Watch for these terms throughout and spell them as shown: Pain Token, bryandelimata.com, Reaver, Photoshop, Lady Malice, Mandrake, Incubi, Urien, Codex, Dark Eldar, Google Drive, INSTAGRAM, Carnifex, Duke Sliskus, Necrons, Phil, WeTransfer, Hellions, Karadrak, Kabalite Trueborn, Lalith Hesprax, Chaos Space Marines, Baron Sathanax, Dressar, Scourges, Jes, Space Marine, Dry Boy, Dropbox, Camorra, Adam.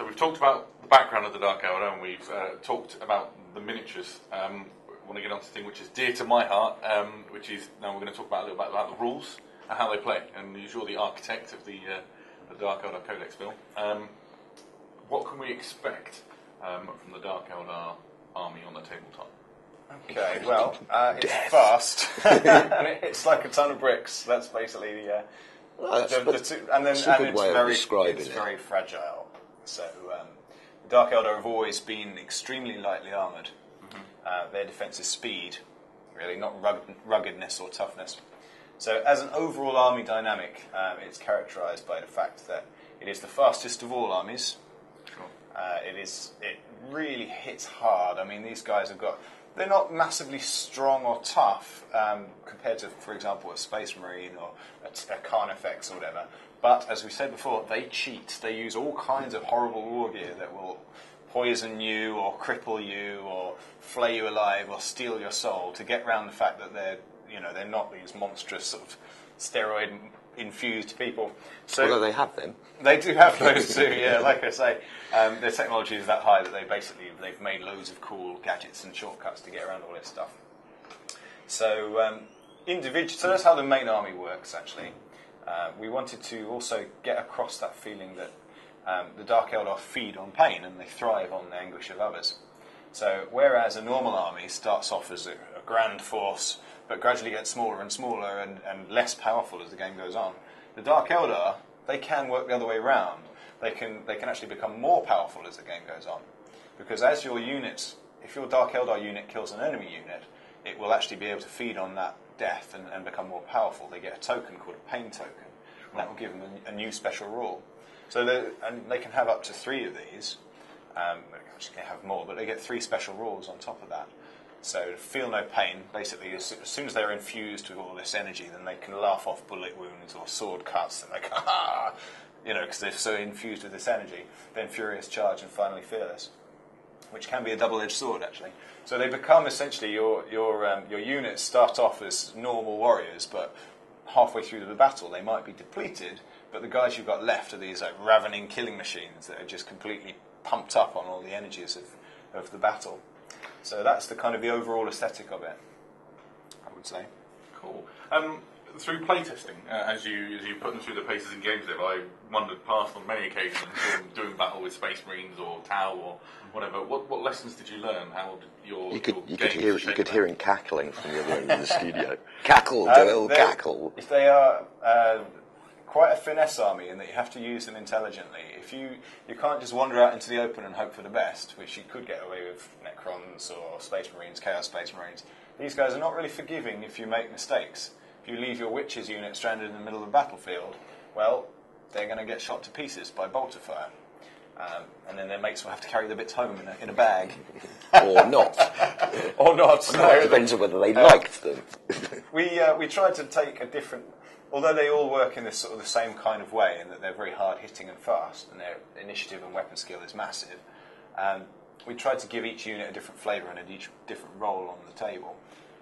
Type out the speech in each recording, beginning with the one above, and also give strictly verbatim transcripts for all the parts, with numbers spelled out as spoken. So we've talked about the background of the Dark Eldar, and we've uh, talked about the miniatures. Um, I want to get on to the thing which is dear to my heart, um, which is now we're going to talk about a little bit about the rules and how they play. And you're the architect of the, uh, the Dark Eldar Codex, Bill. Um, what can we expect um, from the Dark Eldar army on the tabletop? Okay, well, uh, it's Death. fast, and it, it's like a ton of bricks. That's basically the, uh, well, that's the, the two, and then and it's very, it's it. very fragile. So, um, the Dark Eldar have always been extremely lightly armoured. Mm-hmm. uh, their defence is speed, really, not rug ruggedness or toughness. So, as an overall army dynamic, um, it's characterised by the fact that it is the fastest of all armies. Sure. Uh, it is. It really hits hard. I mean, these guys have got. They're not massively strong or tough um, compared to, for example, a Space Marine or a, a Carnifex or whatever. But, as we said before, they cheat. They use all kinds of horrible war gear that will poison you or cripple you or flay you alive or steal your soul to get around the fact that they're, you know, they're not these monstrous sort of steroid-infused people. So Although they have them. They do have those too, yeah. Like I say, um, their technology is that high that they basically, they've made loads of cool gadgets and shortcuts to get around all this stuff. So, um, individual, so that's how the main army works, actually. Uh, we wanted to also get across that feeling that um, the Dark Eldar feed on pain and they thrive on the anguish of others. So whereas a normal army starts off as a, a grand force but gradually gets smaller and smaller and, and less powerful as the game goes on, the Dark Eldar, they can work the other way round. They can, they can actually become more powerful as the game goes on. Because as your unit, if your Dark Eldar unit kills an enemy unit, it will actually be able to feed on that death and, and become more powerful. They get a token called a Pain Token. Sure. That will give them a, a new special rule. So they, and they can have up to three of these. Um, they actually can't have more, but they get three special rules on top of that. So feel no pain. Basically, as soon as they're infused with all this energy, then they can laugh off bullet wounds or sword cuts. And like, ah, you know, because they're so infused with this energy. Then furious charge and finally fearless, which can be a double-edged sword, actually. So they become essentially your your um, your units start off as normal warriors, but halfway through the battle they might be depleted. But the guys you've got left are these like ravening killing machines that are just completely pumped up on all the energies of of the battle. So that's the kind of the overall aesthetic of it, I would say. Cool. Um, through playtesting, uh, as you as you put them through the paces and games, there, I wandered past on many occasions doing battle with Space Marines or Tau or whatever. What what lessons did you learn? How did your you could your you could hear you could hear him cackling from the other end of the studio. Cackle, um, Doyle, cackle. If they are uh, quite a finesse army, in that you have to use them intelligently. If you you can't just wander out into the open and hope for the best, which you could get away with Necrons or Space Marines, Chaos Space Marines. These guys are not really forgiving if you make mistakes. If you leave your witches unit stranded in the middle of the battlefield, well, they're going to get shot to pieces by bolter fire. Um, and then their mates will have to carry the bits home in a, in a bag. Or not. Or not. It no. Depends on whether they um, liked them. we, uh, we tried to take a different... Although they all work in this sort of the same kind of way, in that they're very hard-hitting and fast, and their initiative and weapon skill is massive, um, we tried to give each unit a different flavour and a each different role on the table.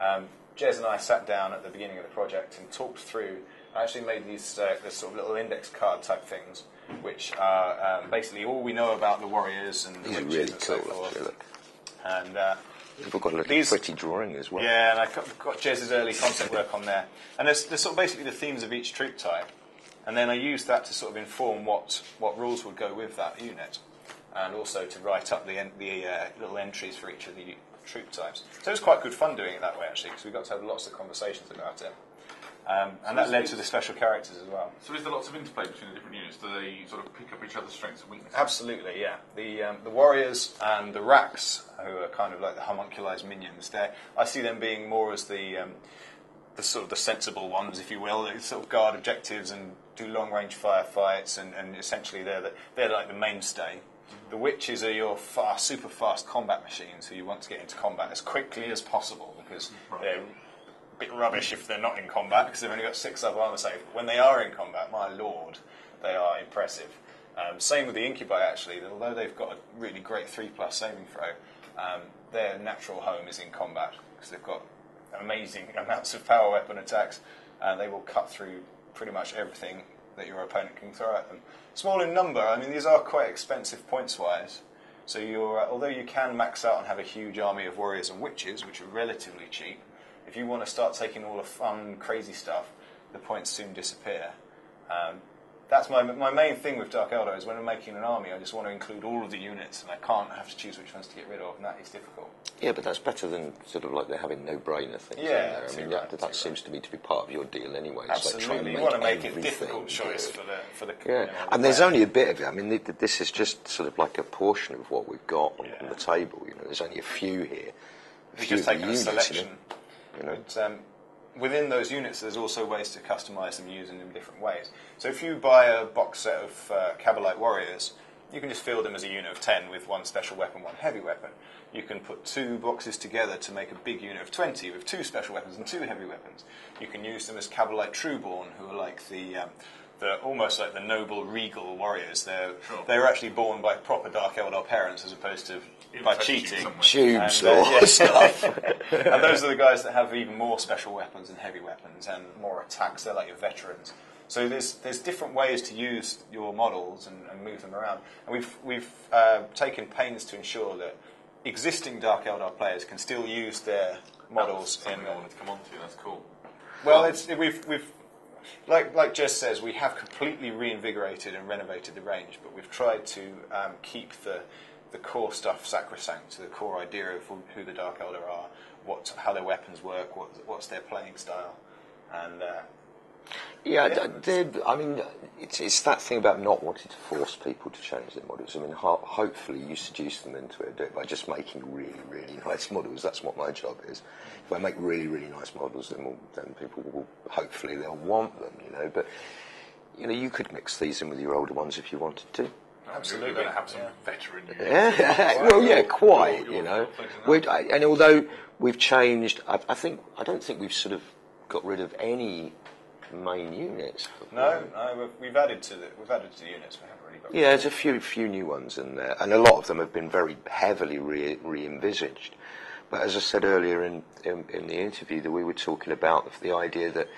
Um, Jez and I sat down at the beginning of the project and talked through. I actually made these uh, this sort of little index card type things, which are um, basically all we know about the warriors and the witches really and so cool, forth. Look. And uh, we've got a little pretty drawing as well. Yeah, and I got, got Jez's early concept work on there. And there's, there's sort of basically the themes of each troop type, and then I used that to sort of inform what what rules would go with that unit, and also to write up the en the uh, little entries for each of the troop types. So it was quite good fun doing it that way, actually, because we got to have lots of conversations about it. Um, and so that led to the special characters as well. So is there lots of interplay between the different units? Do they sort of pick up each other's strengths and weaknesses? Absolutely, yeah. The um, the warriors and the racks, who are kind of like the homunculized minions, there, I see them being more as the um, the sort of the sensible ones, if you will. They sort of guard objectives and do long-range firefights, and, and essentially they're the, they're like the mainstay. The witches are your fast, super fast combat machines who you want to get into combat as quickly as possible, because right. they're a bit rubbish if they're not in combat, because they've only got six up armor save. When they are in combat, my lord, they are impressive. Um, same with the Incubi, actually. Although they've got a really great three plus saving throw, um, their natural home is in combat, because they've got amazing amounts of power weapon attacks, and they will cut through pretty much everything. that your opponent can throw at them. Small in number, I mean, these are quite expensive points-wise. So you're, uh, although you can max out and have a huge army of warriors and witches, which are relatively cheap, if you want to start taking all the fun, crazy stuff, the points soon disappear. Um, that's my, my main thing with Dark Eldar, is when I'm making an army, I just want to include all of the units, and I can't have to choose which ones to get rid of, and that is difficult. Yeah, but that's better than sort of like they're having no-brainer things. Yeah, in there. I mean, right, that, that seems right. to me to be part of your deal anyway. Absolutely, so like you make want to make it a difficult choice for the, for the... Yeah, you know, and the there's player. Only a bit of it. I mean, th this is just sort of like a portion of what we've got on, yeah. on the table, you know, there's only a few here. A few just taking a selection. You know. But, um, within those units, there's also ways to customize them using them in different ways. So if you buy a box set of uh, Kabalite Warriors, you can just field them as a unit of ten with one special weapon, one heavy weapon. You can put two boxes together to make a big unit of twenty with two special weapons and two heavy weapons. You can use them as Kabalite Trueborn, who are like the, um, the almost like the noble regal warriors. They're sure. they were actually born by proper Dark Eldar parents as opposed to In by cheating. Tubes and, uh, or yeah. stuff. And those are the guys that have even more special weapons and heavy weapons and more attacks. They're like your veterans. So there's, there's different ways to use your models and, and move them around. And we've, we've uh, taken pains to ensure that existing Dark Eldar players can still use their models. That's something in, I wanted to come on to, that's cool. Well, it's, we've... we've Like, like Jess says, we have completely reinvigorated and renovated the range, but we've tried to um, keep the, the core stuff sacrosanct, the core idea of who the Dark Eldar are, what, how their weapons work, what, what's their playing style. And, uh, yeah, yeah. They're, I mean, it's, it's that thing about not wanting to force people to change their models. I mean, ho hopefully you seduce them into it, do it by just making really, really nice models. That's what my job is. If I make really, really nice models, then, we'll, then people will, hopefully they'll want them, you know. But, you know, you could mix these in with your older ones if you wanted to. Absolutely. You're going to have some yeah. veteran units. Yeah. Well, yeah, quite, you know. We'd, I, and although we've changed, I, I think, I don't think we've sort of got rid of any... main units. No, no, we've added to the we've added to the units. We haven't really got. Yeah, there's a few few new ones in there, and a lot of them have been very heavily re, re envisaged. But as I said earlier in, in in the interview, that we were talking about the idea that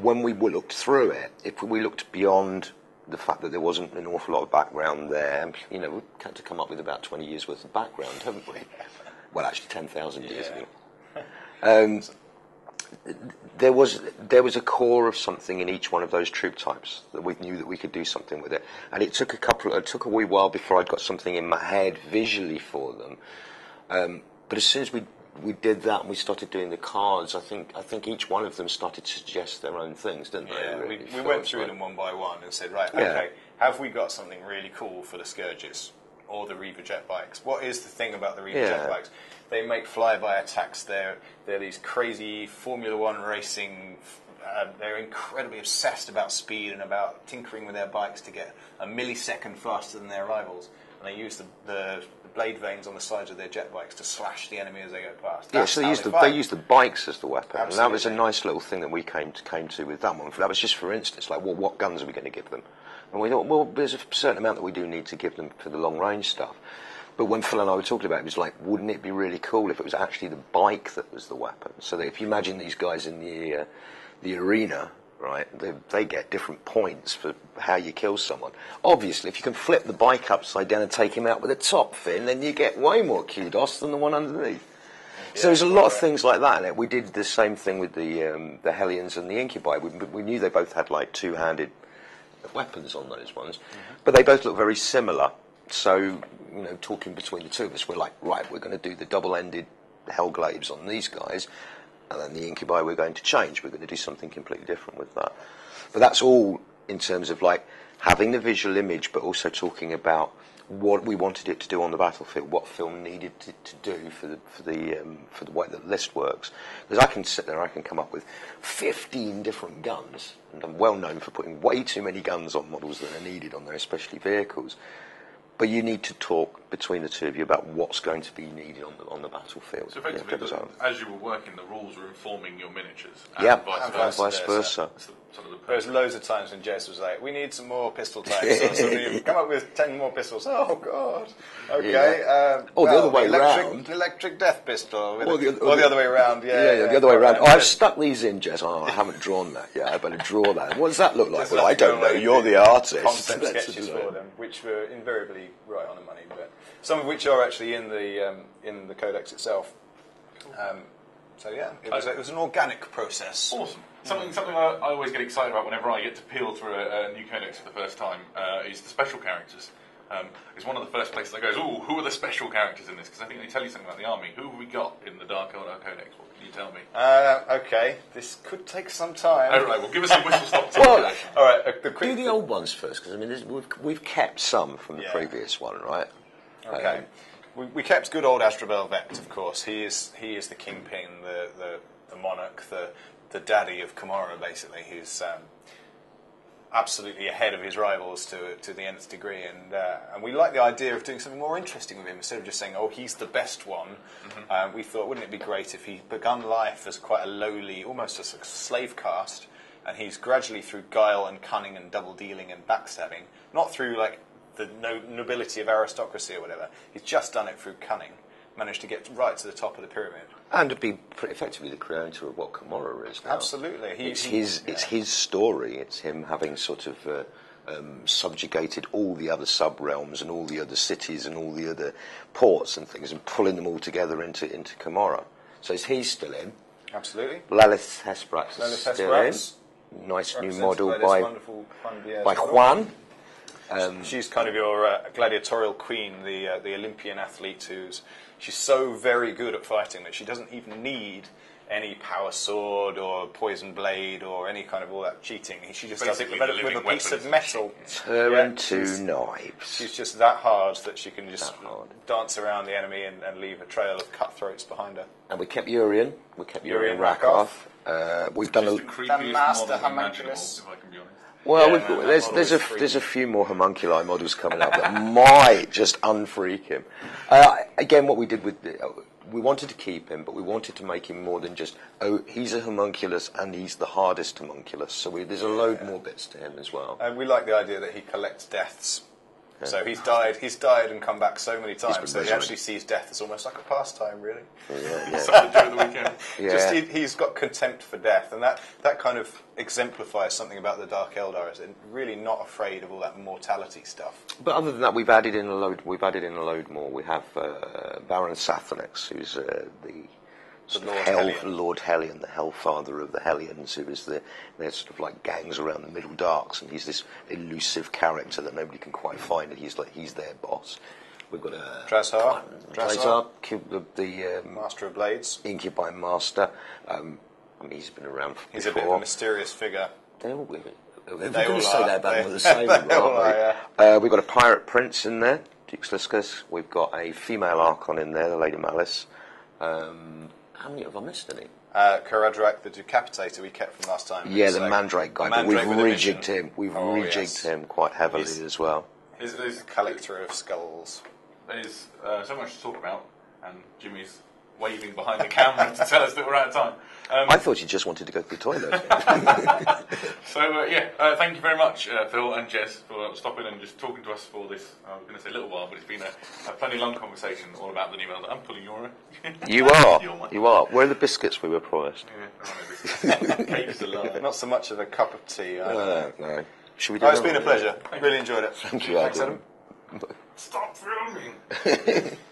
when we looked through it, if we looked beyond the fact that there wasn't an awful lot of background there, you know, we've had to come up with about twenty years worth of background, haven't we? Well, actually, ten thousand years ago. Um, There was there was a core of something in each one of those troop types that we knew that we could do something with it, and it took a couple it took a wee while before I'd got something in my head visually for them. Um, but as soon as we we did that and we started doing the cards, I think I think each one of them started to suggest their own things, didn't they? Yeah, really? we, we went through like, them one by one and said, right, yeah. okay, have we got something really cool for the Scourges or the Reaver jet bikes? What is the thing about the Reaver yeah. jet bikes? They make fly-by attacks. They're, they're these crazy Formula One racing... Uh, they're incredibly obsessed about speed and about tinkering with their bikes to get a millisecond faster than their rivals. And they use the, the, the blade veins on the sides of their jet bikes to slash the enemy as they go past. That's yeah, so they use, they, the, they use the bikes as the weapon. Absolutely. And that was a nice little thing that we came to, came to with that one. That was just for instance, like, well, what guns are we going to give them? And we thought, well, there's a certain amount that we do need to give them for the long-range stuff. But when Phil and I were talking about it, it was like, wouldn't it be really cool if it was actually the bike that was the weapon? So that if you imagine these guys in the uh, the arena, right, they, they get different points for how you kill someone. Obviously, if you can flip the bike upside down and take him out with a top fin, then you get way more kudos than the one underneath. Yeah, so there's a lot of things like that in it. We did the same thing with the um, the Hellions and the Incubi. We, we knew they both had like two-handed weapons on those ones, mm-hmm. but they both look very similar. So, you know, talking between the two of us, we're like, right, we're going to do the double-ended Hellglaives on these guys, and then the Incubi we're going to change. We're going to do something completely different with that. But that's all in terms of, like, having the visual image, but also talking about what we wanted it to do on the battlefield, what film needed to, to do for the for the um, for the way that the list works. Because I can sit there, I can come up with fifteen different guns, and I'm well known for putting way too many guns on models that are needed on their especially vehicles. But you need to talk between the two of you about what's going to be needed on the, on the battlefield. So effectively, you know, the, as you were working, the rules were informing your miniatures. And yeah, vice and versa. Vice versa. So, so the There's loads of times when Jess was like, we need some more pistol types. Or something. Come up with ten more pistols. Oh, God. Okay. Yeah. Um, or well, the other way electric, round. Electric death pistol. Or the, or or the other way round. Yeah, yeah, yeah, yeah, the other way round. Oh, I've stuck these in, Jess. Oh, I haven't drawn that yet. I better draw that. What does that look like? Just well, I don't know. You're the artist. Concept sketches for them, which were invariably right on the money, but some of which are actually in the um, in the Codex itself. Um, so yeah, it was, it was an organic process. Awesome. Something something I, I always get excited about whenever I get to peel through a, a new Codex for the first time uh, is the special characters. Um, it's one of the first places I go is, oh, who are the special characters in this? Because I think they tell you something about the army. Who have we got in the Dark Eldar Codex? What can you tell me? Uh, okay, this could take some time. All right, well, give us a whistle stop. Well, all right, uh, the quick do the old ones first, because I mean, this, we've we've kept some from the yeah. previous one, right? Okay, um, we, we kept good old Astrobel Vect, of course. He is he is the kingpin, the the, the monarch, the the daddy of Camorra, basically. He's um, absolutely ahead of his rivals to to the nth degree, and uh, and we like the idea of doing something more interesting with him instead of just saying, oh, he's the best one. Mm-hmm. um, we thought, wouldn't it be great if he'd begun life as quite a lowly, almost a slave caste, and he's gradually through guile and cunning and double dealing and backstabbing, not through like the no nobility of aristocracy or whatever, he's just done it through cunning, managed to get right to the top of the pyramid. And to be effectively the creator of what Camorra is now. Absolutely. He, it's, he, his, yeah. it's his story. It's him having sort of uh, um, subjugated all the other sub-realms and all the other cities and all the other ports and things and pulling them all together into, into Camorra. So he's still in. Absolutely. Lalith Hesprax is still in. Nice new model by, by, by Juan. Um, she's kind of your uh, gladiatorial queen, the uh, the Olympian athlete who's... She's so very good at fighting that she doesn't even need any power sword or poison blade or any kind of all that cheating. She just Basically does it with, with a piece of metal. Her yeah, and two knives. She's just that hard that she can just dance around the enemy and, and leave a trail of cutthroats behind her. And we kept Urien. We kept Urien Rakoff. Uh, we've done a... The master homunculus. Well, yeah, we've got, there's, there's, a, there's a few more homunculi models coming up that might just unfreak him. Uh, again, what we did with... The, uh, we wanted to keep him, but we wanted to make him more than just, oh, he's a homunculus and he's the hardest homunculus. So we, there's a load yeah. more bits to him as well. And we like the idea that he collects deaths. Yeah. So he's died He's died and come back so many times that he actually sees death as almost like a pastime, really. Yeah, yeah. Something to do with the weekend. Yeah. Just, he, he's got contempt for death, and that, that kind of exemplifies something about the Dark Eldar, is really not afraid of all that mortality stuff. But other than that, we've added in a load, we've added in a load more. We have uh, Baron Sathanax, who's uh, the... The Lord, Hell, Hellion. Lord Hellion, the Hellfather of the Hellions, who is the, they're sort of like gangs around the Middle Darks, and he's this elusive character that nobody can quite find, and he's like he's their boss. We've got a Dressar, Dressar, the, the um, Master of Blades, Incubi Master. Um, I mean, he's been around for He's before. a bit of a mysterious figure. They're all women. We're going to say that about the same. They right? all are, yeah. uh, We've got a pirate prince in there, Duke Sliskus. We've got a female Archon in there, the Lady Malice. Um... How many have I missed any? Uh, Karadrak, the Decapitator we kept from last time. Yeah, the like Mandrake guy, Mandrake but we've rejigged him. We've oh, rejigged yes. him quite heavily he's, as well. He's a collector of skulls. There's uh, so much to talk about, and Jimmy's waving behind the camera to tell us that we're out of time. Um, I thought you just wanted to go to the toilet. So, uh, yeah, uh, thank you very much, uh, Phil and Jess, for stopping and just talking to us for this, I was going to say a little while, but it's been a, a plenty long conversation all about the new Eldar. I'm pulling your... You are, your you are. Where are the biscuits we were promised? Yeah, I know, cakes alive. Not so much of a cup of tea. I no, no, no. Should we do oh, it's been a pleasure. I really enjoyed it. Thank you, Adam. Stop filming!